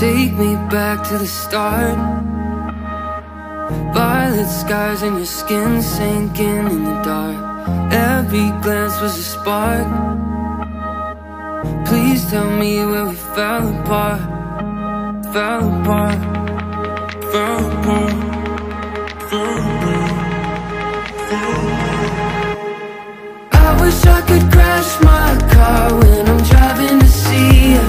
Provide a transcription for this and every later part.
Take me back to the start. Violet skies and your skin sinking in the dark. Every glance was a spark. Please tell me where we fell apart. Fell apart. Fell apart. Fell apart. Fell apart. I wish I could crash my car when I'm driving to see you.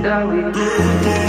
That we do.